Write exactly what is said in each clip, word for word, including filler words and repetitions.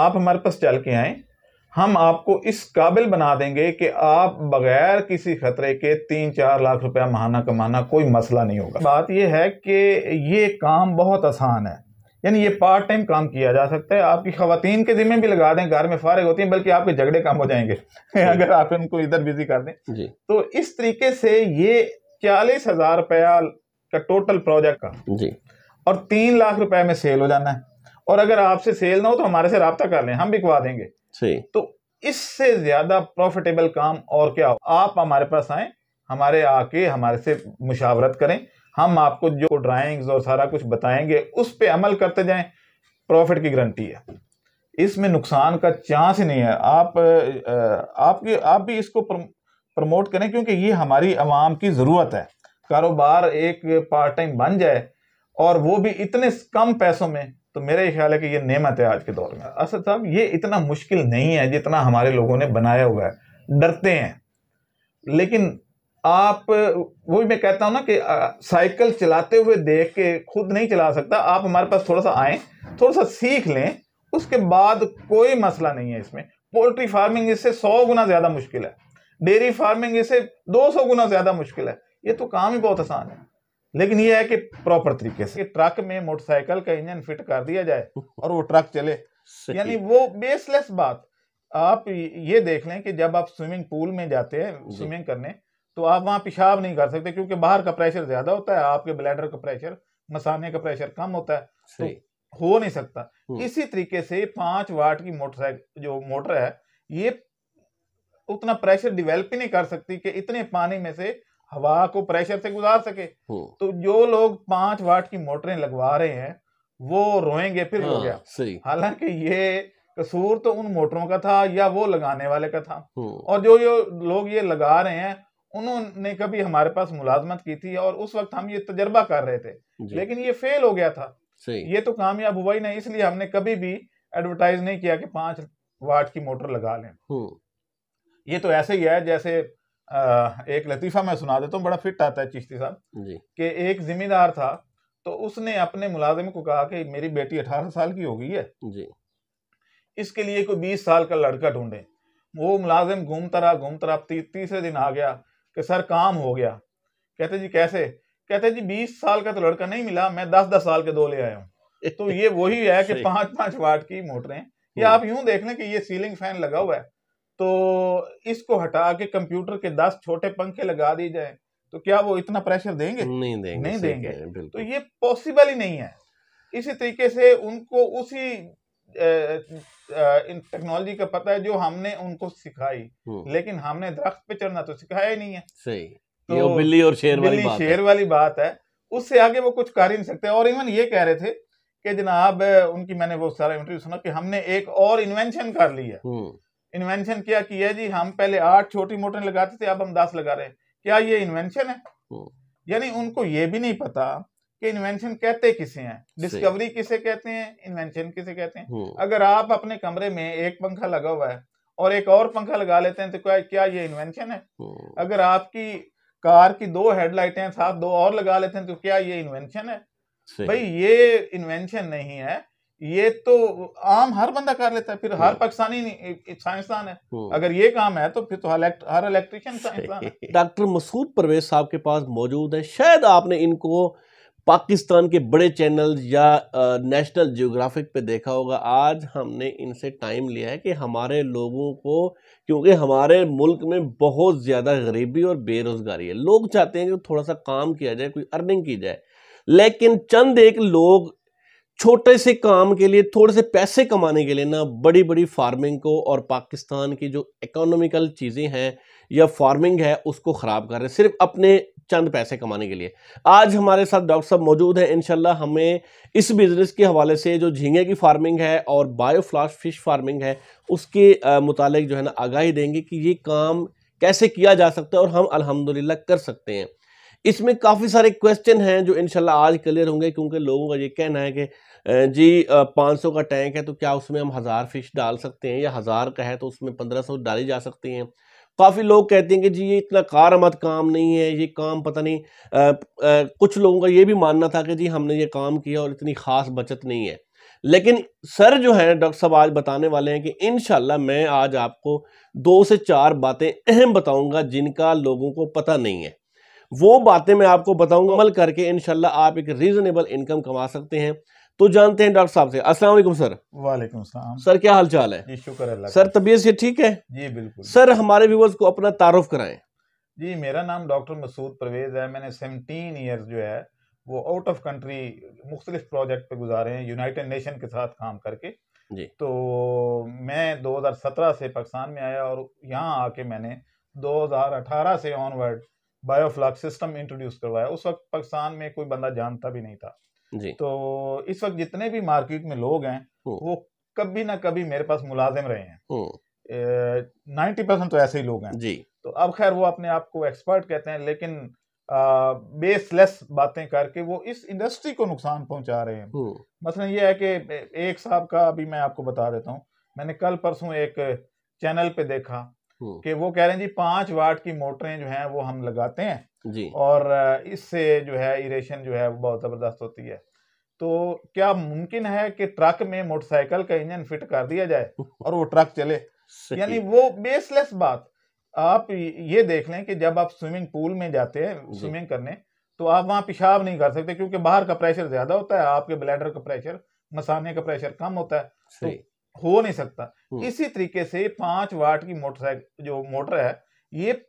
आप हमारे पास चल के आएँ, हम आपको इस काबिल बना देंगे कि आप बगैर किसी खतरे के तीन चार लाख रुपया महाना कमाना कोई मसला नहीं होगा। बात यह है कि ये काम बहुत आसान है, यानी ये पार्ट टाइम काम किया जा सकता है। आपकी ख़वातीन के जिम्मे भी लगा दें, घर में फारिग होती हैं, बल्कि आपके झगड़े कम हो जाएंगे अगर आप उनको इधर बिजी कर दें। तो इस तरीके से ये चालीस हज़ार रुपया का टोटल प्रोजेक्ट का जी और तीन लाख रुपये में सेल हो जाना है। और अगर आपसे सेल ना हो तो हमारे से रब्ता कर लें, हम बिकवा देंगे। तो इससे ज्यादा प्रॉफिटेबल काम और क्या हो। आप हमारे पास आए, हमारे आके हमारे से मुशावरत करें, हम आपको जो ड्राइंग्स और सारा कुछ बताएंगे उस पे अमल करते जाएं। प्रॉफिट की गारंटी है, इसमें नुकसान का चांस ही नहीं है। आप आपकी आप भी इसको प्रमोट करें, क्योंकि ये हमारी आवाम की ज़रूरत है। कारोबार एक पार्ट टाइम बन जाए और वो भी इतने कम पैसों में, तो मेरा ये ख्याल है कि ये नेमत है आज के दौर में। असद साहब, ये इतना मुश्किल नहीं है जितना हमारे लोगों ने बनाया हुआ है। डरते हैं, लेकिन आप वही मैं कहता हूँ ना कि साइकिल चलाते हुए देख के खुद नहीं चला सकता। आप हमारे पास थोड़ा सा आएँ, थोड़ा सा सीख लें, उसके बाद कोई मसला नहीं है इसमें। पोल्ट्री फार्मिंग इससे सौ गुना ज़्यादा मुश्किल है, डेयरी फार्मिंग इससे दो सौ गुना ज़्यादा मुश्किल है। ये तो काम ही बहुत आसान है, लेकिन यह है कि प्रॉपर तरीके से ट्रक में मोटरसाइकिल का इंजन फिट कर दिया जाए और वो ट्रक चले, यानी वो बेसलेस बात। आप ये देख लें कि जब आप स्विमिंग पूल में जाते हैं स्विमिंग करने, तो आप वहाँ पेशाब नहीं कर सकते क्योंकि बाहर का प्रेशर ज्यादा होता है, आपके ब्लैडर का प्रेशर, मसाने का प्रेशर कम होता है, तो हो नहीं सकता। इसी तरीके से पांच वाट की मोटरसाइकिल जो मोटर है, ये उतना प्रेशर डिवेल्प ही नहीं कर सकती कि इतने पानी में से हवा को प्रेशर से गुजार सके। तो जो लोग पांच वाट की मोटरें लगवा रहे हैं वो रोएंगे फिर हो गया। हालांकि ये कसूर तो उन मोटरों का था या वो लगाने वाले का था। और जो जो लोग ये लगा रहे हैं उन्होंने कभी हमारे पास मुलाजमत की थी और उस वक्त हम ये तजर्बा कर रहे थे, लेकिन ये फेल हो गया था, ये तो कामयाब हुआ ही नहीं। इसलिए हमने कभी भी एडवर्टाइज नहीं किया कि पांच वाट की मोटर लगा लें। ये तो ऐसे ही है जैसे आ, एक लतीफ़ा मैं सुना देता हूँ, बड़ा फिट आता है चिश्ती साहब कि एक जिम्मेदार था, तो उसने अपने मुलाजिम को कहा कि मेरी बेटी अठारह साल की हो गई है जी, इसके लिए कोई बीस साल का लड़का ढूंढे। वो मुलाजिम घूमता रहा घूमता रहा ती, तीसरे दिन आ गया कि सर काम हो गया। कहते जी कैसे? कहते जी बीस साल का तो लड़का नहीं मिला, मैं दस दस साल के दो ले आया हूँ। तो ये वही है कि पाँच पाँच वाट की मोटरें, या आप यूँ देख लें कि ये सीलिंग फैन लगा हुआ है, तो इसको हटा के कंप्यूटर के दस छोटे पंखे लगा दिए जाए तो क्या वो इतना प्रेशर देंगे? नहीं देंगे, नहीं देंगे। तो ये पॉसिबल ही नहीं है। इसी तरीके से उनको उसी टेक्नोलॉजी का पता है जो हमने उनको सिखाई, लेकिन हमने दरख्त पे चढ़ना तो सिखाया ही नहीं है। सही, तो बिल्ली और शेर वाली बात शेर वाली बात है, उससे आगे वो कुछ कर ही नहीं सकते। और इवन ये कह रहे थे कि जनाब उनकी, मैंने वो सारा इंटरव्यू सुना कि हमने एक और इन्वेंशन कर ली है। इन्वेंशन क्या किया जी? हम पहले आठ छोटी मोटरें लगाते थे, अब हम दस लगा रहे हैं। क्या ये इन्वेंशन है? यानी उनको ये भी नहीं पता कि इन्वेंशन कहते किसे हैं, डिस्कवरी किसे कहते हैं, इन्वेंशन किसे कहते हैं। अगर आप अपने कमरे में एक पंखा लगा हुआ है और एक और पंखा लगा लेते हैं तो क्या क्या ये इन्वेंशन है? अगर आपकी कार की दो हेडलाइटें हैं, साथ दो और लगा लेते हैं तो क्या ये इन्वेंशन है? भाई ये इन्वेंशन नहीं है, ये तो आम हर बंदा कर लेता है। फिर हर पाकिस्तानी साइंसदान है, अगर ये काम है तो फिर तो हर इलेक्ट्रिशियन साइंसदान है। डॉक्टर मसूद परवेज साहब के पास मौजूद है, शायद आपने इनको पाकिस्तान के बड़े चैनल या नेशनल जियोग्राफिक पे देखा होगा। आज हमने इनसे टाइम लिया है कि हमारे लोगों को, क्योंकि हमारे मुल्क में बहुत ज़्यादा गरीबी और बेरोज़गारी है, लोग चाहते हैं कि थोड़ा सा काम किया जाए, कोई अर्निंग की जाए, लेकिन चंद एक लोग छोटे से काम के लिए, थोड़े से पैसे कमाने के लिए ना बड़ी बड़ी फार्मिंग को और पाकिस्तान की जो इकोनॉमिकल चीज़ें हैं या फार्मिंग है उसको ख़राब कर रहे हैं सिर्फ अपने चंद पैसे कमाने के लिए। आज हमारे साथ डॉक्टर साहब मौजूद हैं, इंशाल्लाह हमें इस बिज़नेस के हवाले से जो झींगे की फार्मिंग है और बायोफ्लॉक फिश फार्मिंग है उसके मुतालिक जो है ना आगाही देंगे कि ये काम कैसे किया जा सकता है और हम अल्हम्दुलिल्लाह कर सकते हैं। इसमें काफ़ी सारे क्वेश्चन हैं जो इंशाल्लाह आज क्लियर होंगे, क्योंकि लोगों का ये कहना है कि जी पाँच सौ का टैंक है तो क्या उसमें हम हज़ार फिश डाल सकते हैं, या हज़ार का है तो उसमें पंद्रह सौ डाली जा सकती हैं। काफ़ी लोग कहते हैं कि जी ये इतना कारआमद काम नहीं है, ये काम पता नहीं आ, आ, कुछ लोगों का ये भी मानना था कि जी हमने ये काम किया और इतनी ख़ास बचत नहीं है। लेकिन सर जो हैं डॉक्टर साहब आज बताने वाले हैं कि इंशाल्लाह मैं आज आपको दो से चार बातें अहम बताऊंगा जिनका लोगों को पता नहीं है। वो बातें मैं आपको बताऊंगा, अमल करके इंशाल्लाह आप एक रीजनेबल इनकम कमा सकते हैं। तो जानते हैं डॉक्टर साहब से, अस्सलाम वालेकुम सर। वालेकुम सलाम सर, क्या हाल चाल है? जी शुक्र अल्लाह। सर तबीयत से ठीक है? जी बिल्कुल। सर हमारे व्यूवर्स को अपना तारुफ कराएं। जी, मेरा नाम डॉक्टर मसूद परवेज़ है। मैंने सेवनटीन ईयर्स जो है वो आउट ऑफ कंट्री मुख्तलिफ प्रोजेक्ट पे गुजारे हैं, यूनाइटेड नेशन के साथ काम करके जी। तो मैं दो हज़ार सत्रह से पाकिस्तान में आया और यहाँ आके मैंने दो हज़ार अठारह से ऑनवर्ड बायोफ्लॉक सिस्टम इंट्रोड्यूस करवाया। उस वक्त पाकिस्तान में कोई बंदा जानता भी नहीं था जी। तो इस वक्त जितने भी मार्केट में लोग हैं वो कभी ना कभी मेरे पास मुलाजिम रहे हैं, नाइन्टी परसेंट तो ऐसे ही लोग हैं जी। तो अब खैर वो अपने आप को एक्सपर्ट कहते हैं, लेकिन बेसलेस बातें करके वो इस इंडस्ट्री को नुकसान पहुंचा रहे हैं। मसलन ये है कि एक साहब का अभी मैं आपको बता देता हूँ, मैंने कल परसों एक चैनल पे देखा कि वो कह रहे हैं जी पांच वाट की मोटरें जो हैं वो हम लगाते हैं जी। और इससे जो है इरेशन जो है वो बहुत जबरदस्त होती है। तो क्या मुमकिन है कि ट्रक में मोटरसाइकिल का इंजन फिट कर दिया जाए और वो ट्रक चले? यानी वो बेसलेस बात। आप ये देख लें कि जब आप स्विमिंग पूल में जाते हैं स्विमिंग करने, तो आप वहाँ पेशाब नहीं कर सकते क्योंकि बाहर का प्रेशर ज्यादा होता है, आपके ब्लैडर का प्रेशर, मसाने का प्रेशर कम होता है, तो हो नहीं सकता। इसी तरीके से पांच वाट की मोटरसाइकिल जो मोटर है ये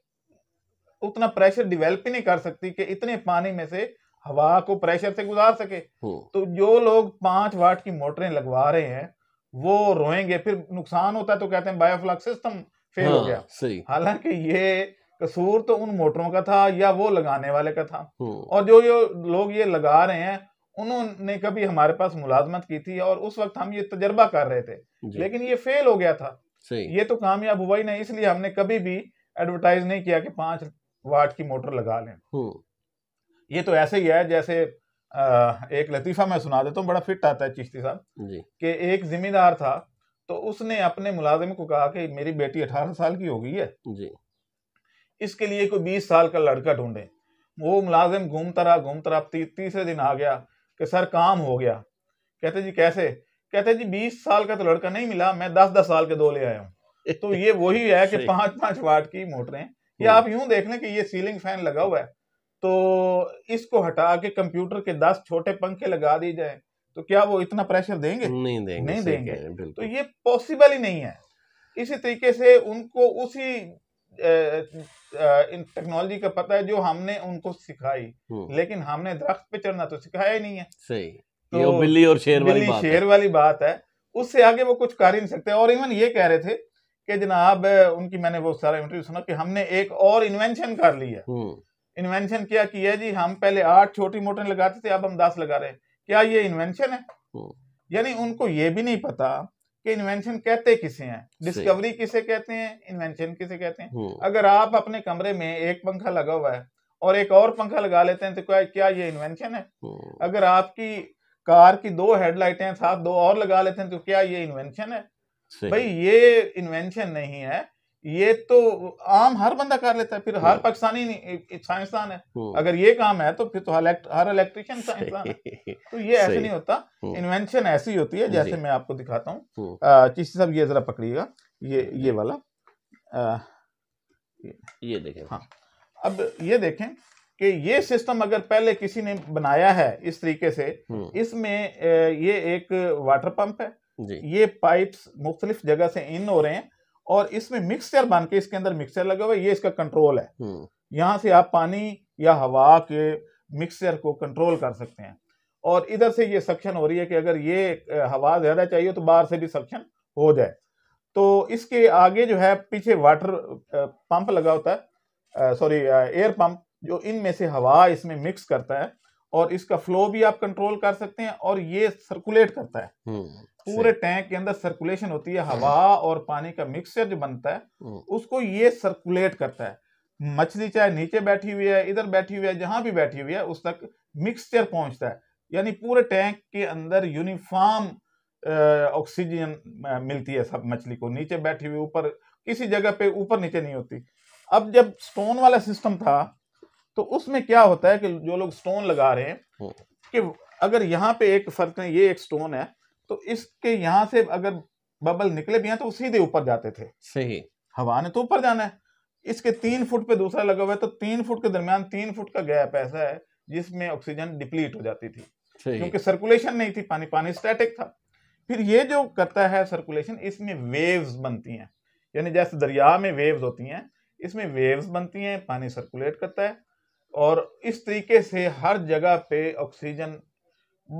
उतना प्रेशर डिवेल्प ही नहीं कर सकती कि इतने पानी में से हवा को प्रेशर से गुजार सके। तो जो लोग पांच वाट की मोटरें लगवा रहे हैं वो रोएंगे, फिर नुकसान होता है तो कहते हैं बायोफ्लॉक सिस्टम फेल हाँ, हो गया। हालांकि ये कसूर तो उन मोटरों का था या वो लगाने वाले का था। और जो जो लोग ये लगा रहे हैं उन्होंने कभी हमारे पास मुलाजमत की थी और उस वक्त हम ये तजर्बा कर रहे थे, लेकिन ये फेल हो गया था। ये तो कामयाब हुआ ही नहीं, इसलिए हमने कभी भी एडवर्टाइज नहीं किया कि पांच वाट की मोटर लगा लें। ये तो ऐसे ही है जैसे आ, एक लतीफा मैं सुना देता हूँ, बड़ा फिट आता है चिश्ती साहब। कि एक जिम्मेदार था, तो उसने अपने मुलाजिम को कहा कि मेरी बेटी अठारह साल की हो गई है जी, इसके लिए कोई बीस साल का लड़का ढूंढे। वो मुलाजिम घूमता रहा घूमता रहा ती, तीसरे दिन आ गया कि सर काम हो गया। कहते जी कैसे? कहते जी बीस साल का तो लड़का नहीं मिला, मैं दस दस साल के दो ले आया हूँ। तो ये वही है कि पांच पांच वाट की मोटरें, या आप यूं देख लें कि ये सीलिंग फैन लगा हुआ है, तो इसको हटा के कंप्यूटर के दस छोटे पंखे लगा दिए जाए तो क्या वो इतना प्रेशर देंगे? नहीं देंगे, नहीं देंगे, देंगे। तो ये पॉसिबल ही नहीं है। इसी तरीके से उनको उसी टेक्नोलॉजी का पता है जो हमने उनको सिखाई, लेकिन हमने दरख्त पे चढ़ना तो सिखाया ही नहीं है। सही। तो ये बिल्ली और शेर वाली बात शेर वाली बात है, उससे आगे वो कुछ कर ही नहीं सकते। और इवन ये कह रहे थे कि जनाब उनकी, मैंने वो सारा इंटरव्यू सुना कि हमने एक और इन्वेंशन कर लिया। इन्वेंशन क्या किया जी? हम पहले आठ छोटी मोटर लगाते थे, अब हम दस लगा रहे हैं। क्या ये इन्वेंशन है? यानी उनको ये भी नहीं पता कि इन्वेंशन कहते किसे हैं, डिस्कवरी किसे कहते हैं, इन्वेंशन किसे कहते हैं। अगर आप अपने कमरे में एक पंखा लगा हुआ है और एक और पंखा लगा लेते हैं तो क्या क्या ये इन्वेंशन है? अगर आपकी कार की दो हेडलाइटें हैं, साथ दो और लगा लेते हैं तो क्या ये इन्वेंशन है? भाई ये इन्वेंशन नहीं है, ये तो आम हर बंदा कर लेता है। फिर हर पाकिस्तानी साइंसदान है, अगर ये काम है तो फिर तो हर इलेक्ट्रिशियन साइंसदान है। तो ये ऐसे नहीं होता, इन्वेंशन ऐसी होती है जैसे मैं आपको दिखाता हूँ। चिश्ती साहब ये जरा पकड़िएगा, ये ये वाला आ, ये, ये देखें। हाँ, अब ये देखें कि ये सिस्टम अगर पहले किसी ने बनाया है इस तरीके से, इसमें ये एक वाटर पंप है, ये पाइप्स मुख्तलिफ जगह से इन हो रहे हैं और इसमें मिक्सचर बन के, इसके अंदर मिक्सचर लगा हुआ है, ये इसका कंट्रोल है। यहाँ से आप पानी या हवा के मिक्सचर को कंट्रोल कर सकते हैं। और इधर से ये सक्शन हो रही है कि अगर ये हवा ज्यादा चाहिए तो बाहर से भी सक्शन हो जाए। तो इसके आगे जो है पीछे वाटर पंप लगा होता है, सॉरी एयर पंप, जो इनमें से हवा इसमें मिक्स करता है और इसका फ्लो भी आप कंट्रोल कर सकते हैं। और ये सर्कुलेट करता है, पूरे टैंक के अंदर सर्कुलेशन होती है, हवा और पानी का मिक्सचर जो बनता है उसको ये सर्कुलेट करता है। मछली चाहे नीचे बैठी हुई है, इधर बैठी हुई है, जहां भी बैठी हुई है, उस तक मिक्सचर पहुंचता है। यानी पूरे टैंक के अंदर यूनिफॉर्म ऑक्सीजन मिलती है सब मछली को, नीचे बैठी हुई, ऊपर, किसी जगह पे ऊपर नीचे नहीं होती। अब जब स्टोन वाला सिस्टम था तो उसमें क्या होता है कि जो लोग स्टोन लगा रहे हैं कि अगर यहाँ पे एक फर्क है, ये एक स्टोन है, तो इसके यहाँ से अगर बबल निकले भी हैं तो वो सीधे ऊपर जाते थे, सही, हवा ने तो ऊपर जाना है। इसके तीन फुट पे दूसरा लगा हुआ है, तो तीन फुट के दरमियान तीन फुट का गैप ऐसा है जिसमें ऑक्सीजन डिप्लीट हो जाती थी, क्योंकि सर्कुलेशन नहीं थी, पानी पानी स्टैटिक था। फिर ये जो करता है सर्कुलेशन, इसमें वेव्स बनती हैं, यानी जैसे दरिया में वेव्स होती हैं, इसमें वेव्स बनती हैं, पानी सर्कुलेट करता है, और इस तरीके से हर जगह पे ऑक्सीजन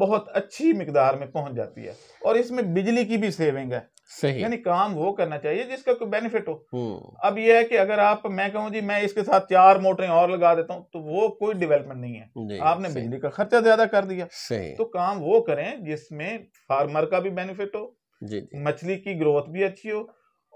बहुत अच्छी मिकदार में पहुंच जाती है। और इसमें बिजली की भी सेविंग है, सही, यानी काम वो करना चाहिए जिसका कोई बेनिफिट हो। अब यह है कि अगर आप, मैं कहूँ जी मैं इसके साथ चार मोटरें और लगा देता हूँ, तो वो कोई डेवलपमेंट नहीं है, आपने बिजली का खर्चा ज्यादा कर दिया। तो काम वो करें जिसमें फार्मर का भी बेनिफिट हो, मछली की ग्रोथ भी अच्छी हो,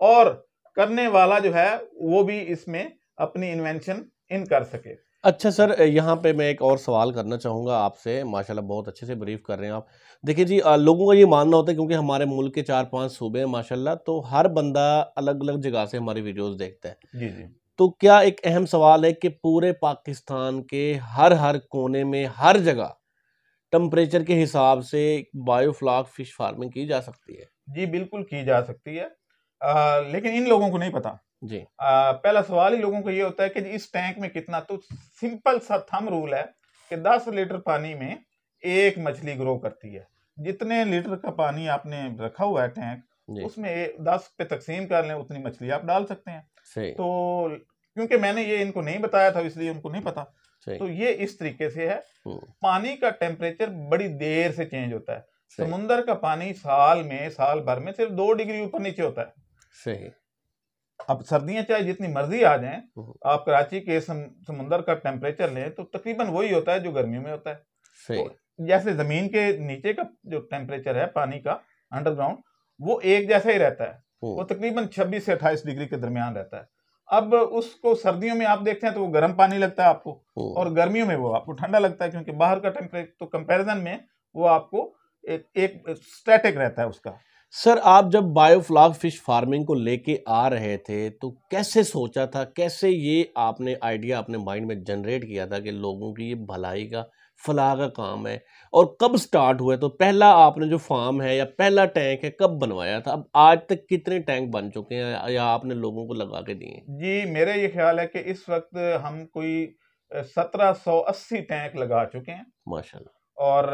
और करने वाला जो है वो भी इसमें अपनी इन्वेंशन इन कर सके। अच्छा सर, यहाँ पे मैं एक और सवाल करना चाहूँगा आपसे, माशाल्लाह बहुत अच्छे से ब्रीफ कर रहे हैं आप। देखिए जी, लोगों का ये मानना होता है, क्योंकि हमारे मुल्क के चार पांच सूबे हैं माशाल्लाह, तो हर बंदा अलग अलग जगह से हमारी वीडियोस देखता है, जी जी, तो क्या एक अहम सवाल है कि पूरे पाकिस्तान के हर हर कोने में हर जगह टम्परेचर के हिसाब से बायोफ्लॉक फिश फार्मिंग की जा सकती है? जी बिल्कुल की जा सकती है, आ, लेकिन इन लोगों को नहीं पता जी। आ, पहला सवाल ही लोगों को ये होता है कि इस टैंक में कितना, तो सिंपल सा थंब रूल है कि दस लीटर पानी में एक मछली ग्रो करती है। जितने लीटर का पानी आपने रखा हुआ है टैंक, उसमें दस पे तकसीम कर लें, उतनी मछली आप डाल सकते हैं। तो क्योंकि मैंने ये इनको नहीं बताया था, इसलिए उनको नहीं पता। तो ये इस तरीके से है, पानी का टेम्परेचर बड़ी देर से चेंज होता है। समुंदर का पानी साल में, साल भर में सिर्फ दो डिग्री ऊपर नीचे होता है, सही। अब सर्दियां चाहे जितनी मर्जी आ जाएं, आप कराची के सम, समुंदर का टेम्परेचर लें तो तकरीबन वही होता है जो गर्मियों में होता है, सही। तो जैसे जमीन के नीचे का जो टेम्परेचर है पानी का अंडरग्राउंड, वो एक जैसा ही रहता है, वो तकरीबन छब्बीस से अट्ठाईस डिग्री के दरमियान रहता है। अब उसको सर्दियों में आप देखते हैं तो वो गर्म पानी लगता है आपको, और गर्मियों में वो आपको ठंडा लगता है, क्योंकि बाहर का टेम्परेचर तो कंपेरिजन में वो आपको एक, एक स्टैटिक रहता है उसका। सर, आप जब बायोफ्लॉक फिश फार्मिंग को लेके आ रहे थे तो कैसे सोचा था, कैसे ये आपने आइडिया अपने माइंड में जनरेट किया था कि लोगों की ये भलाई का, फलाह का काम है, और कब स्टार्ट हुआ? तो पहला आपने जो फार्म है या पहला टैंक है कब बनवाया था? अब आज तक कितने टैंक बन चुके हैं या आपने लोगों को लगा के दिए? जी मेरा ये ख्याल है कि इस वक्त हम कोई सत्रह सौ अस्सी टैंक लगा चुके हैं माशाल्लाह, और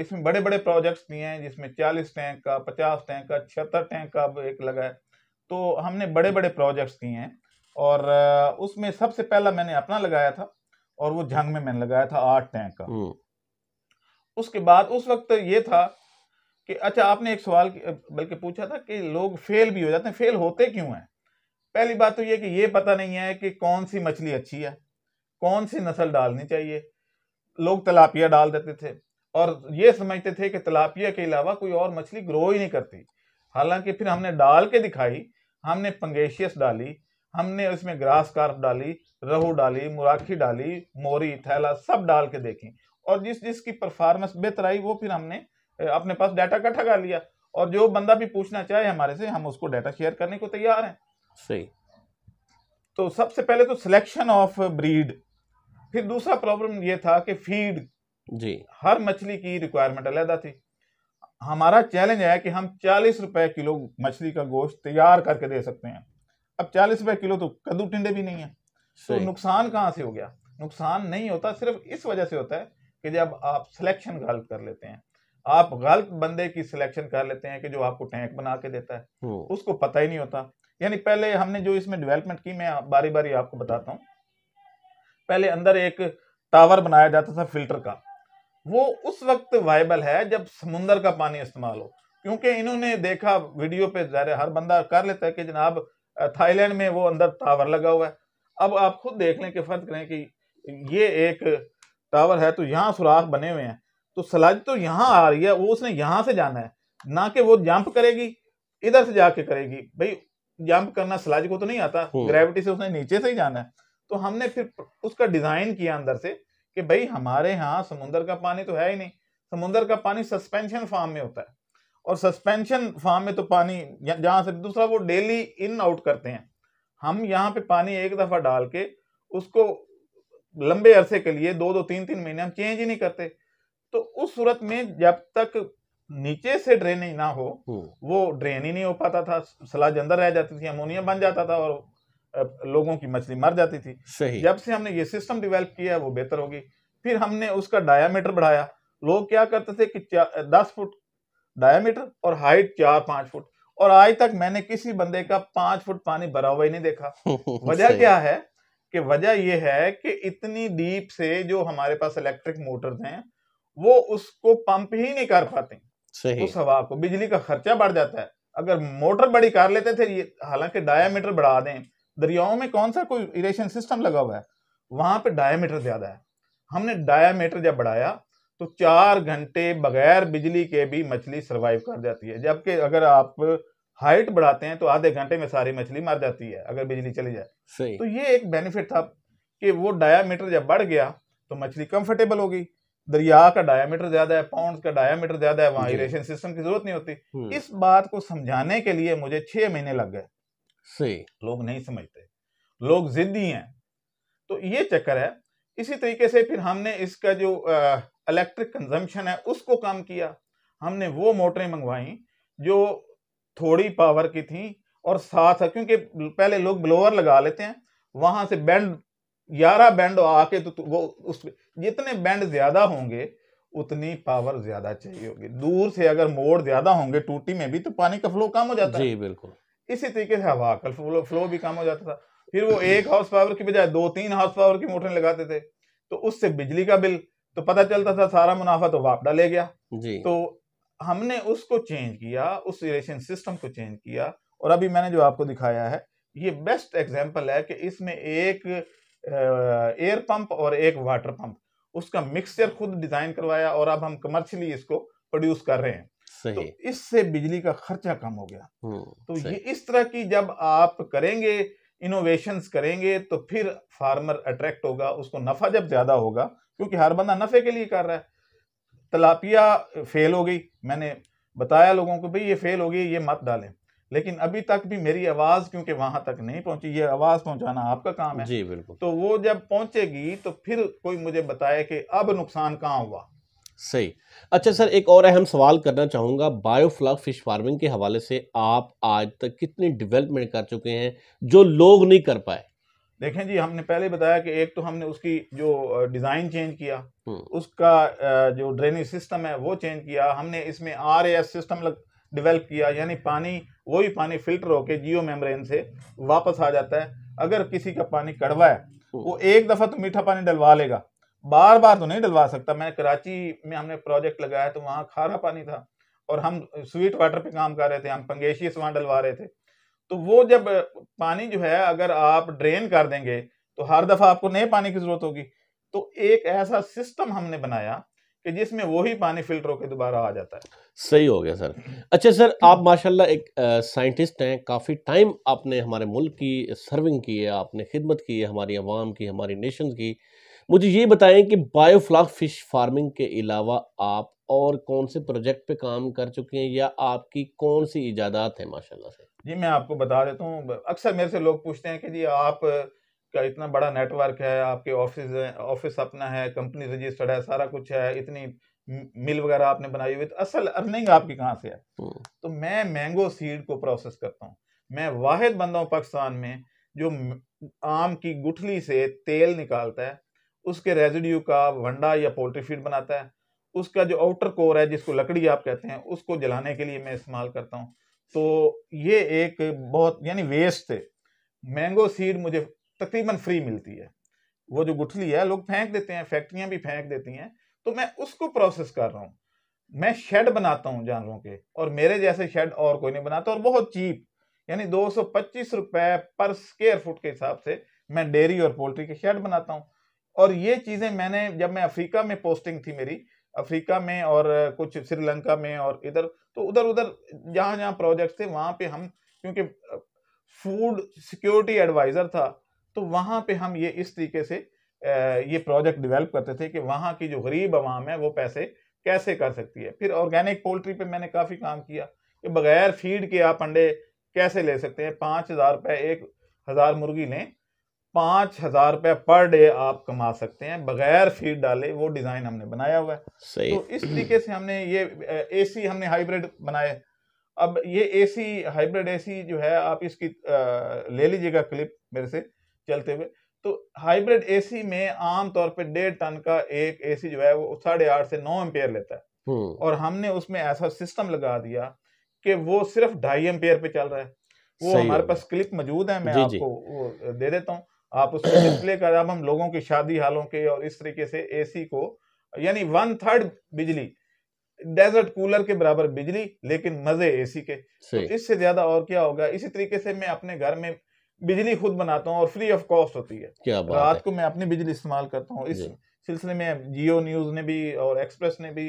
इसमें बड़े बड़े प्रोजेक्ट्स भी हैं जिसमें चालीस टैंक का, पचास टैंक का, छिहत्तर टैंक का अब एक लगा है। तो हमने बड़े बड़े प्रोजेक्ट्स किए हैं, और उसमें सबसे पहला मैंने अपना लगाया था, और वो जंग में मैंने लगाया था आठ टैंक का। उसके बाद उस वक्त ये था कि अच्छा, आपने एक सवाल बल्कि पूछा था कि लोग फेल भी हो जाते हैं, फेल होते क्यों हैं? पहली बात तो ये कि ये पता नहीं है कि कौन सी मछली अच्छी है, कौन सी नस्ल डालनी चाहिए। लोग तिलापिया डाल देते थे और ये समझते थे कि तिलापिया के अलावा कोई और मछली ग्रो ही नहीं करती। हालांकि फिर हमने डाल के दिखाई, हमने पंगेशियस डाली, हमने उसमें ग्रास कार्प डाली, रहू डाली, मुराखी डाली, मोरी, थैला, सब डाल के देखी, और जिस जिस की परफॉर्मेंस बेहतर आई वो फिर हमने अपने पास डाटा इकट्ठा कर लिया, और जो बंदा भी पूछना चाहे हमारे से, हम उसको डाटा शेयर करने को तैयार हैं, सही। तो सबसे पहले तो सिलेक्शन ऑफ ब्रीड, फिर दूसरा प्रॉब्लम ये था कि फीड, जी, हर मछली की रिक्वायरमेंट अलग थी। हमारा चैलेंज है कि हम चालीस रुपए किलो मछली का गोश्त तैयार करके दे सकते हैं। अब चालीस रुपए किलो तो कद्दू टिंडे भी नहीं है, तो नुकसान कहाँ से हो गया? नुकसान नहीं होता, सिर्फ इस वजह से होता है कि जब आप सिलेक्शन गलत कर लेते हैं, आप गलत बंदे की सिलेक्शन कर लेते हैं कि जो आपको टैंक बना के देता है, उसको पता ही नहीं होता। यानी पहले हमने जो इसमें डेवलपमेंट की, मैं बारी बारी आपको बताता हूँ। पहले अंदर एक टावर बनाया जाता था फिल्टर का, वो उस वक्त वायबल है जब समुंदर का पानी इस्तेमाल हो, क्योंकि इन्होंने देखा वीडियो पे, ज़ाहिर हर बंदा कर लेता है कि जनाब थाईलैंड में वो अंदर टावर लगा हुआ है। अब आप खुद देख लें कि फर्ज करें कि ये एक टावर है, तो यहाँ सुराख बने हुए हैं, तो सलाज तो यहाँ आ रही है, वो उसने यहाँ से जाना है, ना कि वो जंप करेगी इधर से जाके करेगी। भाई जंप करना सलाज को तो नहीं आता, ग्रेविटी से उसने नीचे से ही जाना है। तो हमने फिर उसका डिजाइन किया अंदर से कि भाई हमारे यहाँ समुंदर का पानी तो है ही नहीं, समुंदर का पानी सस्पेंशन फार्म में होता है, और सस्पेंशन फार्म में तो पानी जहाँ से दूसरा वो डेली इन आउट करते हैं। हम यहाँ पे पानी एक दफ़ा डाल के उसको लंबे अरसे के लिए दो दो तीन तीन महीने हम चेंज ही नहीं करते। तो उस सूरत में जब तक नीचे से ड्रेनेज ना हो, वो ड्रेन ही नहीं हो पाता था, स्लज अंदर रह जाती थी, अमोनिया बन जाता था और लोगों की मछली मर जाती थी। सही। जब से हमने ये सिस्टम डेवलप किया वो बेहतर होगी। फिर हमने उसका डायामीटर बढ़ाया। लोग क्या करते थे कि दस फुट डायामीटर और हाइट चार पांच फुट, और आज तक मैंने किसी बंदे का पांच फुट पानी भरा हुआ ही नहीं देखा। वजह क्या है कि वजह यह है कि इतनी डीप से जो हमारे पास इलेक्ट्रिक मोटर्स हैं वो उसको पंप ही नहीं कर पाते। सही। उस हवा को, बिजली का खर्चा बढ़ जाता है। अगर मोटर बड़ी कर लेते थे, हालांकि डायामीटर बढ़ा दें, दरियाओं में कौन सा कोई इरेशन सिस्टम लगा हुआ है, वहां पे डायामीटर ज्यादा है। हमने डायामीटर जब बढ़ाया तो चार घंटे बगैर बिजली के भी मछली सर्वाइव कर जाती है, जबकि अगर आप हाइट बढ़ाते हैं तो आधे घंटे में सारी मछली मर जाती है अगर बिजली चली जाए। सही। तो ये एक बेनिफिट था कि वो डायामीटर जब बढ़ गया तो मछली कंफर्टेबल हो गई। दरिया का डायामीटर ज्यादा है, पाउंड का डायामीटर ज्यादा है, वहां इरेशन सिस्टम की जरूरत नहीं होती। इस बात को समझाने के लिए मुझे छह महीने लग गए। सही। लोग नहीं समझते, लोग जिद्दी हैं, तो ये चक्कर है। इसी तरीके से फिर हमने इसका जो इलेक्ट्रिक कंजम्पशन है उसको कम किया। हमने वो मोटरें मंगवाई जो थोड़ी पावर की थी और साथ, क्योंकि पहले लोग ब्लोअर लगा लेते हैं, वहां से बैंड ग्यारह बैंड आके तो वो उस जितने बैंड ज्यादा होंगे उतनी पावर ज्यादा चाहिए होगी। दूर से अगर मोड़ ज्यादा होंगे टूटी में भी तो पानी का फ्लो कम हो जाता है। जी बिल्कुल। इसी तरीके से हवा का फ्लो, फ्लो भी कम हो जाता था। फिर वो एक हॉर्स पावर की बजाय दो तीन हॉर्स पावर की मोटरें लगाते थे, तो उससे बिजली का बिल तो पता चलता था, सारा मुनाफा तो वापडा ले गया। जी। तो हमने उसको चेंज किया, उस इरेशन सिस्टम को चेंज किया, और अभी मैंने जो आपको दिखाया है ये बेस्ट एग्जाम्पल है कि इसमें एक एयर पंप और एक वाटर पंप, उसका मिक्सचर खुद डिजाइन करवाया और अब हम कमर्शियली इसको प्रोड्यूस कर रहे हैं। सही। तो इससे बिजली का खर्चा कम हो गया। तो ये इस तरह की जब आप करेंगे, इनोवेशंस करेंगे, तो फिर फार्मर अट्रैक्ट होगा, उसको नफा जब ज्यादा होगा, क्योंकि हर बंदा नफे के लिए कर रहा है। तलापिया फेल हो गई, मैंने बताया लोगों को भाई ये फेल हो गई, ये मत डालें, लेकिन अभी तक भी मेरी आवाज क्योंकि वहां तक नहीं पहुंची, ये आवाज पहुंचाना आपका काम है। जी बिल्कुल। तो वो जब पहुंचेगी तो फिर कोई मुझे बताए कि अब नुकसान कहाँ हुआ। सही। अच्छा सर, एक और अहम सवाल करना चाहूँगा, बायोफ्लॉक फिश फार्मिंग के हवाले से आप आज तक कितनी डेवलपमेंट कर चुके हैं जो लोग नहीं कर पाए? देखें जी, हमने पहले बताया कि एक तो हमने उसकी जो डिज़ाइन चेंज किया, उसका जो ड्रेनेज सिस्टम है वो चेंज किया, हमने इसमें R A S system develop किया, यानी पानी, वही पानी फिल्टर होके जियो मेम्ब्रेन से वापस आ जाता है। अगर किसी का पानी कड़वा है वो एक दफ़ा तो मीठा पानी डलवा लेगा, बार बार तो नहीं डलवा सकता। मैं कराची में हमने प्रोजेक्ट लगाया तो वहाँ खारा पानी था और हम स्वीट वाटर पे काम कर रहे थे, हम पंगेशियस वहाँ डलवा रहे थे। तो वो जब पानी जो है अगर आप ड्रेन कर देंगे तो हर दफ़ा आपको नए पानी की ज़रूरत होगी। तो एक ऐसा सिस्टम हमने बनाया कि जिसमें वही पानी फिल्टर होकर दोबारा आ जाता है। सही हो गया सर। अच्छा सर, आप माशाल्लाह एक साइंटिस्ट हैं, काफ़ी टाइम आपने हमारे मुल्क की सर्विंग की है, आपने खिदमत की है हमारी आवाम की, हमारी नेशन की। मुझे ये बताएं कि बायोफ्लॉक फिश फार्मिंग के अलावा आप और कौन से प्रोजेक्ट पे काम कर चुके हैं या आपकी कौन सी इजादात है? माशाल्लाह से जी, मैं आपको बता देता हूँ, अक्सर मेरे से लोग पूछते हैं कि जी आप का इतना बड़ा नेटवर्क है, आपके ऑफिस है, ऑफिस अपना है, कंपनी रजिस्टर्ड है, सारा कुछ है, इतनी मिल वगैरह आपने बनाई हुई, तो असल अर्निंग आपकी कहाँ से है? तो मैं मैंगो सीड को प्रोसेस करता हूँ। मैं वाहिद बंदा हूँ पाकिस्तान में जो आम की गुठली से तेल निकालता है, उसके रेजिड्यू का वंडा या पोल्ट्री फीड बनाता है, उसका जो आउटर कोर है जिसको लकड़ी आप कहते हैं उसको जलाने के लिए मैं इस्तेमाल करता हूँ। तो ये एक बहुत, यानी वेस्ट से मैंगो सीड मुझे तकरीबन फ्री मिलती है। वो जो गुठली है लोग फेंक देते हैं, फैक्ट्रियां भी फेंक देती हैं, तो मैं उसको प्रोसेस कर रहा हूँ। मैं शेड बनाता हूँ जानवरों के, और मेरे जैसे शेड और कोई नहीं बनाता, और बहुत चीप, यानी दो सौ पच्चीस रुपये पर स्क्वायर फुट के हिसाब से मैं डेयरी और पोल्ट्री के शेड बनाता हूँ। और ये चीज़ें मैंने, जब मैं अफ्रीका में पोस्टिंग थी मेरी, अफ्रीका में और कुछ श्रीलंका में और इधर, तो उधर उधर जहाँ जहाँ प्रोजेक्ट थे वहाँ पे हम, क्योंकि फूड सिक्योरिटी एडवाइज़र था, तो वहाँ पे हम ये इस तरीके से ये प्रोजेक्ट डेवलप करते थे कि वहाँ की जो गरीब आवाम है वो पैसे कैसे कर सकती है। फिर ऑर्गेनिक पोल्ट्री पे मैंने काफ़ी काम किया कि बगैर फीड के आप अंडे कैसे ले सकते हैं, पाँच हज़ार रुपये एक हज़ार मुर्गी लें, पाँच हजार रुपये पर डे आप कमा सकते हैं बगैर फीड डाले। वो डिजाइन हमने बनाया हुआ है। सही। तो इस तरीके से हमने ये एसी हमने हाइब्रिड बनाए। अब ये एसी हाइब्रिड एसी जो है आप इसकी आ, ले लीजिएगा क्लिप मेरे से चलते हुए। तो हाइब्रिड एसी में आमतौर पे डेढ़ टन का एक एसी जो है वो साढ़े आठ से नौ एम्पेयर लेता है, और हमने उसमें ऐसा सिस्टम लगा दिया कि वो सिर्फ ढाई एम्पेयर पे चल रहा है। वो हमारे पास क्लिप मौजूद है, मैं आपको वो दे देता हूँ, आप उसको डिस्प्ले कर। अब हम लोगों की शादी हालों के और इस तरीके से एसी को, यानी वन थर्ड बिजली, डेजर्ट कूलर के बराबर बिजली, लेकिन मजे एसी के। तो इससे ज्यादा और क्या होगा। इसी तरीके से मैं अपने घर में बिजली खुद बनाता हूँ और फ्री ऑफ कॉस्ट होती है। क्या बात रात है? को मैं अपनी बिजली इस्तेमाल करता हूँ। इस सिलसिले में जियो न्यूज ने भी और एक्सप्रेस ने भी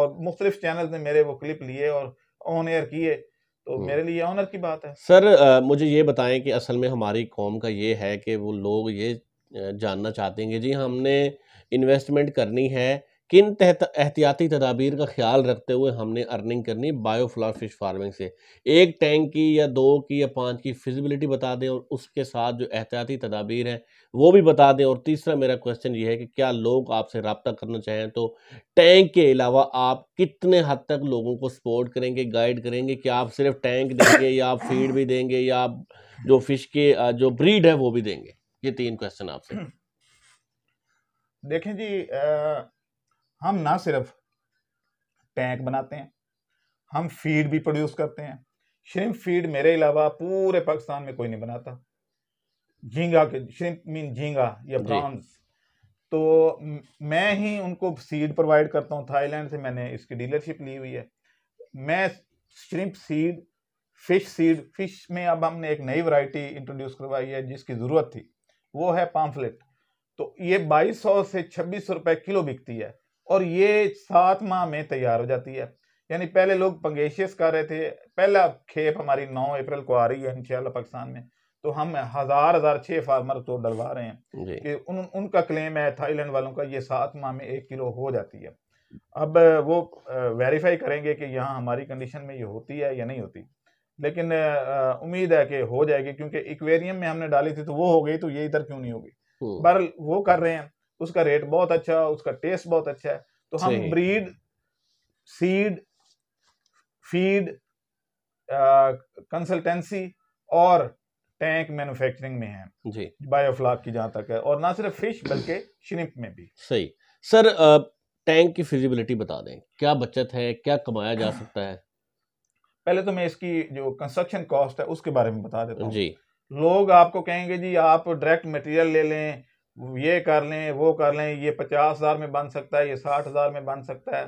और मुख्तलिफ चैनल ने मेरे वो क्लिप लिए और ऑन एयर किए, तो मेरे लिए ऑनर की बात है। सर आ, मुझे ये बताएं कि असल में हमारी कौम का ये है कि वो लोग ये जानना चाहते हैं कि जी हमने इन्वेस्टमेंट करनी है, किन एहतियाती तदाबीर का ख्याल रखते हुए हमने अर्निंग करनी बायोफ्लॉक फिश फार्मिंग से। एक टैंक की या दो की या पाँच की फिजिबिलिटी बता दें, और उसके साथ जो एहतियाती तदाबीर हैं वो भी बता दें। और तीसरा मेरा क्वेश्चन ये है कि क्या लोग आपसे रब्ता करना चाहें तो टैंक के अलावा आप कितने हद तक लोगों को सपोर्ट करेंगे, गाइड करेंगे? क्या आप सिर्फ टैंक देंगे या आप फीड भी देंगे या आप जो फिश के जो ब्रीड है वो भी देंगे? ये तीन क्वेश्चन आपसे। देखें जी, आ... हम ना सिर्फ टैंक बनाते हैं, हम फीड भी प्रोड्यूस करते हैं। श्रिम्प फीड मेरे अलावा पूरे पाकिस्तान में कोई नहीं बनाता। झींगा के श्रिम्प मीन झींगा या प्रॉन्स, तो मैं ही उनको सीड प्रोवाइड करता हूँ। थाईलैंड से मैंने इसकी डीलरशिप ली हुई है। मैं shrimp seed, fish seed, fish में अब हमने एक नई वैरायटी इंट्रोड्यूस करवाई है जिसकी ज़रूरत थी, वो है पॉम्फ्रेट। तो ये बाईस सौ से छब्बीस सौ रुपये किलो बिकती है और ये सात माह में तैयार हो जाती है। यानी पहले लोग पंगेशियस कर रहे थे, पहला खेप हमारी नौ अप्रैल को आ रही है इंशाल्लाह पाकिस्तान में। तो हम हजार हजार छः फार्मर को डलवा रहे हैं कि उन उनका क्लेम है थाईलैंड वालों का, ये सात माह में एक किलो हो जाती है। अब वो वेरीफाई करेंगे कि यहाँ हमारी कंडीशन में ये होती है या नहीं होती, लेकिन उम्मीद है कि हो जाएगी, क्योंकि एक्वेरियम में हमने डाली थी तो वो हो गई, तो ये इधर क्यों नहीं होगी। बहरहाल वो कर रहे हैं, उसका रेट बहुत अच्छा, उसका टेस्ट बहुत अच्छा है। तो हम ब्रीड, सीड, फीड, कंसल्टेंसी और टैंक मैन्युफैक्चरिंग में हैं जी, बायोफ्लॉक की जहाँ तक है, और ना सिर्फ फिश बल्कि श्रिम्प में भी। सही। सर आ, टैंक की फिजिबिलिटी बता दें, क्या बचत है, क्या कमाया जा सकता है? पहले तो मैं इसकी जो कंस्ट्रक्शन कॉस्ट है उसके बारे में बता देता हूँ जी। लोग आपको कहेंगे जी आप डायरेक्ट मटेरियल ले लें, ये कर लें, वो कर लें, ये पचास हज़ार में बन सकता है, ये साठ हज़ार में बन सकता है,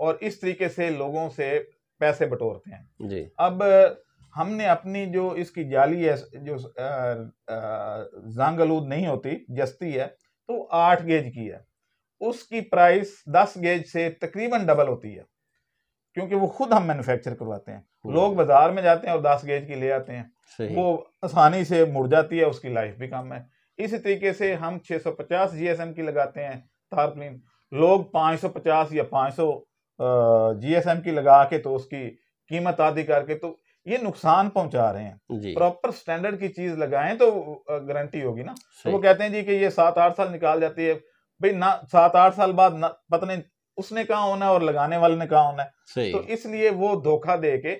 और इस तरीके से लोगों से पैसे बटोरते हैं जी। अब हमने अपनी जो इसकी जाली है जो जंगलूद नहीं होती, जस्ती है, तो आठ गेज की है, उसकी प्राइस दस गेज से तकरीबन डबल होती है, क्योंकि वो खुद हम मैन्युफैक्चर करवाते हैं। लोग बाजार में जाते हैं और दस गेज की ले आते हैं, वो आसानी से मुड़ जाती है, उसकी लाइफ भी कम है। इसी तरीके से हम छह सौ पचास जीएसएम की लगाते हैं तारप्लिन, लोग पाँच सौ पचास या पाँच सौ जीएसएम की लगा के तो उसकी कीमत आधी करके तो ये नुकसान पहुंचा रहे हैं। प्रॉपर स्टैंडर्ड की चीज़ लगाएं तो गारंटी होगी ना। तो वो कहते हैं जी कि ये सात आठ साल निकाल जाती है, भाई ना सात आठ साल बाद पता नहीं उसने कहाँ होना है और लगाने वाले ने कहाँ होना है, तो इसलिए वो धोखा दे के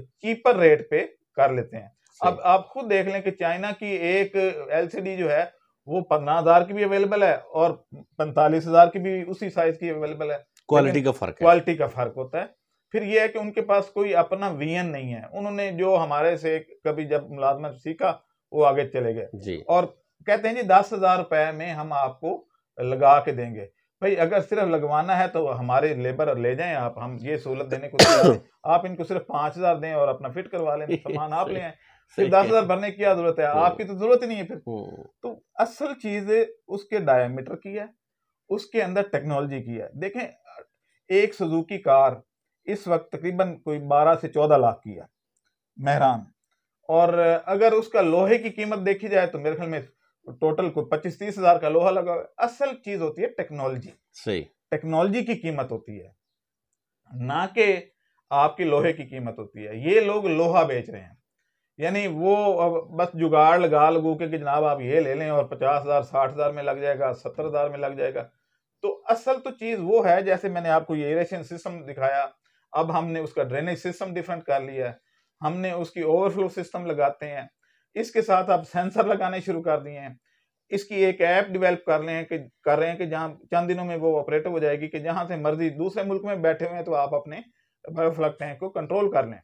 चीपर रेट पे कर लेते हैं। अब आप खुद देख लें कि चाइना की एक एलसीडी जो है वो पन्ना हजार की भी अवेलेबल है और पैंतालीस हजार की भी उसी साइज की अवेलेबल है। क्वालिटी का फर्क क्वालिटी का फर्क होता है। फिर ये है कि उनके पास कोई अपना वीएन नहीं है, उन्होंने जो हमारे से कभी जब मुलाजमत सीखा वो आगे चले गए और कहते हैं जी दस हजार रुपए में हम आपको लगा के देंगे। भाई अगर सिर्फ लगवाना है तो हमारे लेबर ले जाएं आप, हम ये सहूलत देने को, आप इनको सिर्फ पांच हजार दें और अपना फिट करवा लें, सामान आप ले आए। सिर्फ दस हजार भरने की क्या जरूरत है, आपकी तो जरूरत ही नहीं है। फिर तो असल चीज उसके डायमीटर की है, उसके अंदर टेक्नोलॉजी की है। देखें एक सुजुकी कार इस वक्त तकरीबन कोई बारह से चौदह लाख की है महरान, और अगर उसका लोहे की कीमत देखी जाए तो मेरे ख्याल में टोटल कोई पच्चीस तीस हजार का लोहा लगा हुआ है। असल चीज होती है टेक्नोलॉजी। सही। टेक्नोलॉजी की कीमत होती है, ना कि आपकी लोहे की कीमत होती है। ये लोग लोहा बेच रहे हैं, यानी वो बस जुगाड़ लगा लगू के कि जनाब आप ये ले लें और पचास हज़ार साठ हज़ार में लग जाएगा, सत्तर हज़ार में लग जाएगा। तो असल तो चीज़ वो है, जैसे मैंने आपको ये इरेशन सिस्टम दिखाया, अब हमने उसका ड्रेनेज सिस्टम डिफरेंट कर लिया है, हमने उसकी ओवरफ्लो सिस्टम लगाते हैं, इसके साथ आप सेंसर लगाने शुरू कर दिए हैं, इसकी एक ऐप डेवलप कर लें कि कर रहे हैं कि जहाँ चंद दिनों में वो ऑपरेटिव हो जाएगी कि जहाँ से मर्जी दूसरे मुल्क में बैठे हुए हैं तो आप अपने बायोफ्लॉक टैंक को कंट्रोल कर लें,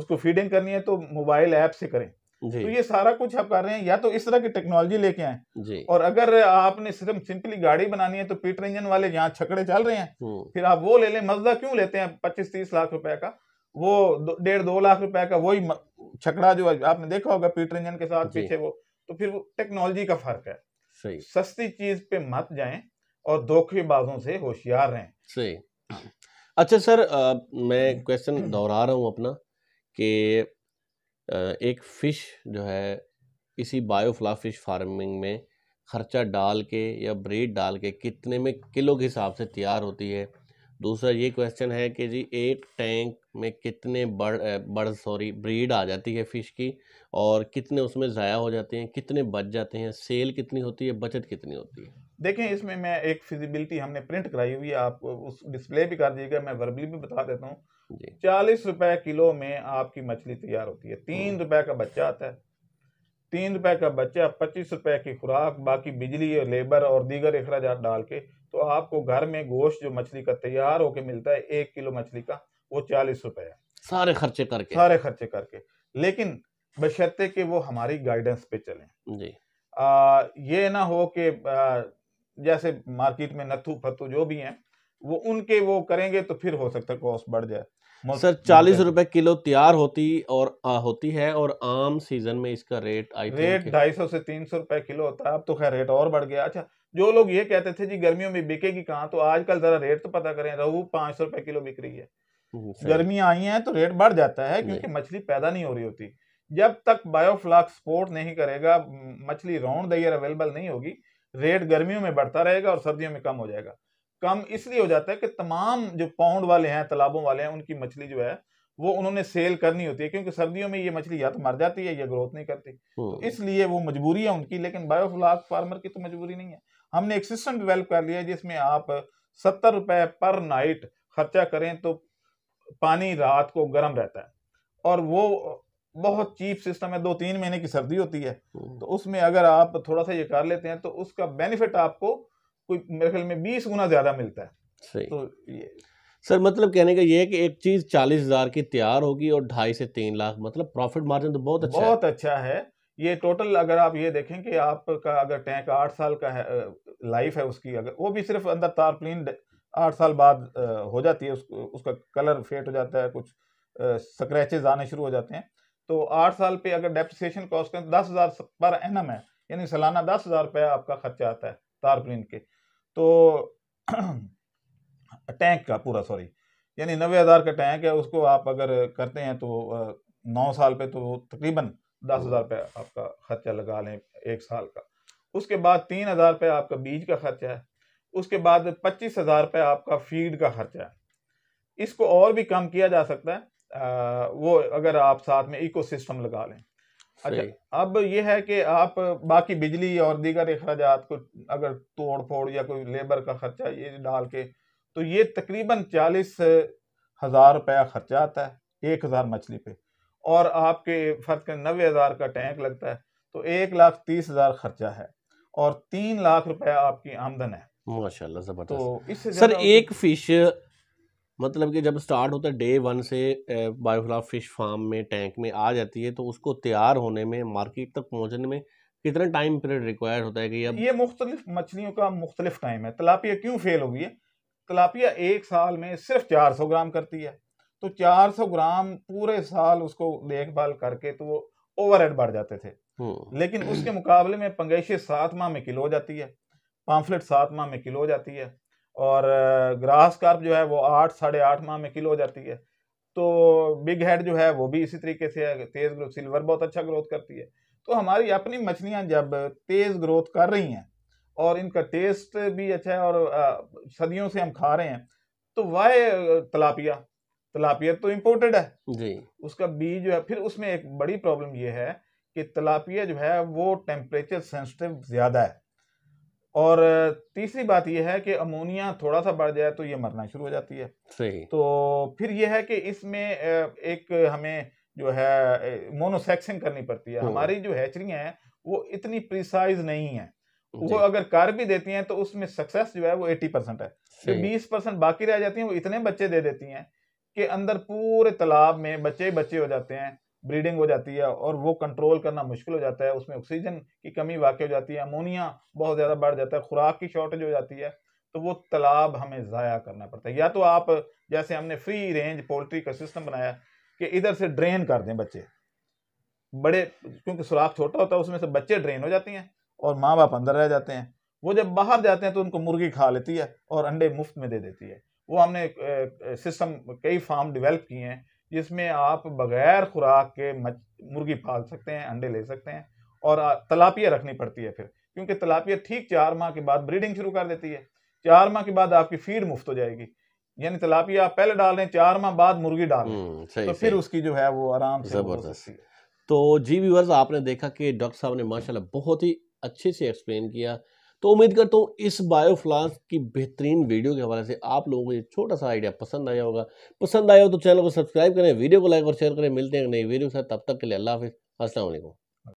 उसको फीडिंग करनी है तो मोबाइल ऐप से करें। तो ये सारा कुछ आप कर रहे हैं, या तो इस तरह की टेक्नोलॉजी लेके आए। और अगर आपने सिर्फ सिंपली गाड़ी बनानी है तो पीटर इंजन वाले यहाँ छकड़े चल रहे हैं, फिर आप वो ले लें। मजदा क्यों लेते हैं पच्चीस तीस लाख रुपए का, वो डेढ़ दो लाख रुपए का वही छकड़ा जो आपने देखा होगा पीटर इंजन के साथ पीछे वो, तो फिर वो टेक्नोलॉजी का फर्क है। सही। सस्ती चीज पे मत जाएं और धोखेबाजों से होशियार रहें। सही। अच्छा सर, आ, मैं क्वेश्चन दोहरा रहा हूँ अपना कि एक फिश जो है इसी बायोफ्लॉक फिश फार्मिंग में खर्चा डाल के या ब्रीड डाल के कितने में किलो के हिसाब से तैयार होती है। दूसरा ये क्वेश्चन है कि जी एक टैंक में कितने बर्ड बर्ड सॉरी ब्रीड आ जाती है फ़िश की, और कितने उसमें ज़ाया हो जाते हैं, कितने बच जाते हैं, सेल कितनी होती है, बचत कितनी होती है। देखें, इसमें मैं एक फिजिबिलिटी हमने प्रिंट कराई हुई है, आप उस डिस्प्ले भी कर दीजिएगा, मैं वर्बली भी बता देता हूँ। चालीस रुपये किलो में आपकी मछली तैयार होती है, तीन रुपये का बच्चा आता है, तीन रुपये का बच्चा, पच्चीस रुपये की खुराक, बाकी बिजली और लेबर और दीगर अखराजात डाल के, तो आपको घर में गोश्त जो मछली का तैयार होके मिलता है एक किलो मछली का, वो चालीस रुपए है, सारे खर्चे करके सारे खर्चे करके लेकिन बशर्ते कि वो हमारी गाइडेंस पे चलें। जी। आ, ये ना हो कि जैसे मार्केट में नथू फतू जो भी हैं वो उनके वो करेंगे तो फिर हो सकता है कॉस्ट बढ़ जाए। सर चालीस रुपए किलो तैयार होती और आ, होती है और आम सीजन में इसका रेट रेट ढाई सौ से तीन सौ रुपए किलो होता है, अब तो खैर रेट और बढ़ गया। अच्छा, जो लोग ये कहते थे जी गर्मियों में बिकेगी कहाँ, तो आजकल जरा रेट तो पता करें, रहू पाँच सौ रुपए किलो बिक रही है। गर्मियाँ आई हैं तो रेट बढ़ जाता है क्योंकि मछली पैदा नहीं हो रही होती। जब तक बायोफ्लॉक सपोर्ट नहीं करेगा, मछली राउंड द ईयर अवेलेबल नहीं होगी, रेट गर्मियों में बढ़ता रहेगा और सर्दियों में कम हो जाएगा। कम इसलिए हो जाता है कि तमाम जो पाउंड वाले हैं, तालाबों वाले हैं, उनकी मछली जो है वो उन्होंने सेल करनी होती है, क्योंकि सर्दियों में ये मछली या तो मर जाती है या ग्रोथ नहीं करती, तो इसलिए वो मजबूरी है उनकी। लेकिन बायोफ्लॉक फार्मर की तो मजबूरी नहीं है। हमने एक सिस्टम डिवेल्प कर लिया है जिसमें आप सत्तर रुपए पर नाइट खर्चा करें तो पानी रात को गर्म रहता है, और वो बहुत चीप सिस्टम है। दो तीन महीने की सर्दी होती है, तो उसमें अगर आप थोड़ा सा ये कर लेते हैं तो उसका बेनिफिट आपको कोई मेरे ख्याल में बीस गुना ज्यादा मिलता है। सही। तो ये सर मतलब कहने का ये है कि एक चीज चालीस हजार की तैयार होगी और ढाई से तीन लाख मतलब प्रॉफिट मार्जिन तो बहुत अच्छा बहुत है। अच्छा है ये टोटल। अगर आप ये देखें कि आपका अगर टैंक आठ साल का है, लाइफ है उसकी, अगर वो भी सिर्फ अंदर तारप्लीन आठ साल बाद हो जाती है, उस, उसका कलर फेट हो जाता है, कुछ स्क्रैचेज आने शुरू हो जाते हैं, तो आठ साल पे अगर डेप्रिसिएशन कॉस्ट करें दस हज़ार पर एनम है, यानी सालाना दस हज़ार रुपया आपका खर्चा आता है तारप्लीन के, तो टैंक का पूरा सॉरी यानी नबे हज़ार का टैंक है, उसको आप अगर करते हैं तो नौ साल पे तो तकरीबन दस हज़ार रुपये आपका खर्चा लगा लें एक साल का। उसके बाद तीन हज़ार रुपये आपका बीज का खर्चा है, उसके बाद पच्चीस हज़ार रुपये आपका फीड का खर्चा है। इसको और भी कम किया जा सकता है आ, वो अगर आप साथ में इकोसिस्टम लगा लें। अच्छा, अब यह है कि आप बाकी बिजली और दीगर अखराजात को अगर तोड़ फोड़ या कोई लेबर का खर्चा ये डाल के, तो ये तकरीबन चालीस हज़ार रुपया खर्चा आता है एक हज़ार मछली पे, और आपके फर्ज करें नबे हज़ार का टैंक लगता है तो एक लाख तीस हज़ार खर्चा है और तीन लाख रुपया आपकी आमदन है। माशाल्लाह जबरदस्त। तो इससे सर एक फिश मतलब कि जब स्टार्ट होता है डे वन से बायोफ्लॉक फिश फार्म में टैंक में आ जाती है, तो उसको तैयार होने में मार्केट तक पहुंचने में कितना टाइम पीरियड रिक्वायर्ड होता है कि अब ये मुख्तलिफ मछलियों का मुख्तलिफ टाइम है। तलापिया क्यों फेल हो गई है? तलापिया एक साल में सिर्फ चार सौ ग्राम करती है, तो चार सौ ग्राम पूरे साल उसको देखभाल करके तो वो ओवरहेड बढ़ जाते थे, लेकिन उसके मुकाबले में पंगेशियस सात माह में किलो हो जाती है, पाम्फलेट सात माह में किलो हो जाती है, और ग्रास कार्प जो है वो आठ साढ़े आठ माह में किलो हो जाती है। तो बिग हेड जो है वो भी इसी तरीके से है, तेज़ ग्रोथ। सिल्वर बहुत अच्छा ग्रोथ करती है। तो हमारी अपनी मछलियां जब तेज़ ग्रोथ कर रही हैं और इनका टेस्ट भी अच्छा है और सदियों से हम खा रहे हैं, तो वाह तलापिया तलापिया तो इम्पोर्टेड है जी, उसका बीज जो है। फिर उसमें एक बड़ी प्रॉब्लम यह है कि तलापिया जो है वो टेम्परेचर सेंसिटिव ज़्यादा है, और तीसरी बात यह है कि अमोनिया थोड़ा सा बढ़ जाए तो ये मरना शुरू हो जाती है। सही। तो फिर यह है कि इसमें एक हमें जो है मोनोसेक्शन करनी पड़ती है। हमारी जो हैचरियाँ हैं वो इतनी प्रिसाइज नहीं है, वो अगर कर भी देती हैं तो उसमें सक्सेस जो है वो अस्सी परसेंट है, जो बीस परसेंट बाकी रह जाती हैं वो इतने बच्चे दे देती हैं कि अंदर पूरे तालाब में बच्चे बच्चे हो जाते हैं, ब्रीडिंग हो जाती है और वो कंट्रोल करना मुश्किल हो जाता है। उसमें ऑक्सीजन की कमी वाकई हो जाती है, अमोनिया बहुत ज़्यादा बढ़ जाता है, खुराक की शॉर्टेज हो जाती है, तो वो तालाब हमें ज़ाया करना पड़ता है। या तो आप जैसे हमने फ्री रेंज पोल्ट्री का सिस्टम बनाया कि इधर से ड्रेन कर दें बच्चे बड़े, क्योंकि सुराख छोटा होता है, उसमें से बच्चे ड्रेन हो जाते हैं और माँ बाप अंदर रह जाते हैं। वो जब बाहर जाते हैं तो उनको मुर्गी खा लेती है और अंडे मुफ्त में दे देती है। वो हमने सिस्टम कई फार्म डेवलप किए हैं जिसमें आप बगैर खुराक के मुर्गी पाल सकते हैं, अंडे ले सकते हैं, और तलापिया रखनी पड़ती है फिर, क्योंकि तलापिया ठीक चार माह के बाद ब्रीडिंग शुरू कर देती है। चार माह के बाद आपकी फीड मुफ्त हो जाएगी, यानी तलापिया आप पहले डाल रहे हैं, चार माह बाद मुर्गी डाल रहे हैं, तो फिर उसकी जो है वो आराम से हो सकती है। तो जी व्यूअर्स, आपने देखा कि डॉक्टर साहब ने माशाल्लाह बहुत ही अच्छे से एक्सप्लेन किया। तो उम्मीद करता हूँ इस बायोफ्लॉक की बेहतरीन वीडियो के हवाले से आप लोगों को ये छोटा सा आइडिया पसंद आया होगा। पसंद आया हो तो चैनल को सब्सक्राइब करें, वीडियो को लाइक और शेयर करें। मिलते हैं नई वीडियो के साथ, तब तक के लिए अल्लाह हाफिज़, अस्सलाम वालेकुम।